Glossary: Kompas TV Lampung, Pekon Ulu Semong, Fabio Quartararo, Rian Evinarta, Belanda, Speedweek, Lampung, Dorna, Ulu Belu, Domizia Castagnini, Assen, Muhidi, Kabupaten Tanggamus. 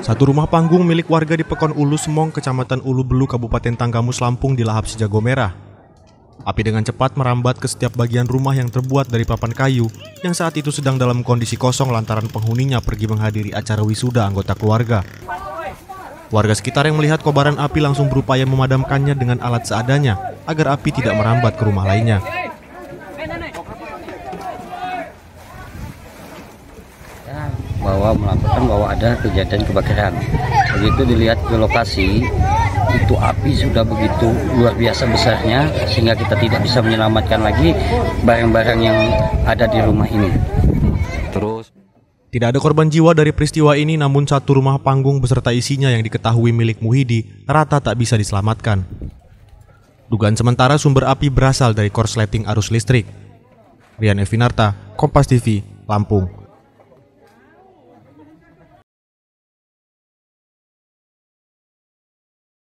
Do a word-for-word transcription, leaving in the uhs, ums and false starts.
Satu rumah panggung milik warga di Pekon Ulu Semong, Kecamatan Ulu Belu, Kabupaten Tanggamus, Lampung dilahap si jago merah. Api dengan cepat merambat ke setiap bagian rumah yang terbuat dari papan kayu yang saat itu sedang dalam kondisi kosong lantaran penghuninya pergi menghadiri acara wisuda anggota keluarga. Warga sekitar yang melihat kobaran api langsung berupaya memadamkannya dengan alat seadanya agar api tidak merambat ke rumah lainnya. Bahwa melaporkan bahwa ada kejadian kebakaran. Begitu dilihat ke lokasi, itu api sudah begitu luar biasa besarnya sehingga kita tidak bisa menyelamatkan lagi barang-barang yang ada di rumah ini. Terus tidak ada korban jiwa dari peristiwa ini, namun satu rumah panggung beserta isinya yang diketahui milik Muhidi rata tak bisa diselamatkan. Dugaan sementara sumber api berasal dari korsleting arus listrik. Rian Evinarta, Kompas T V, Lampung.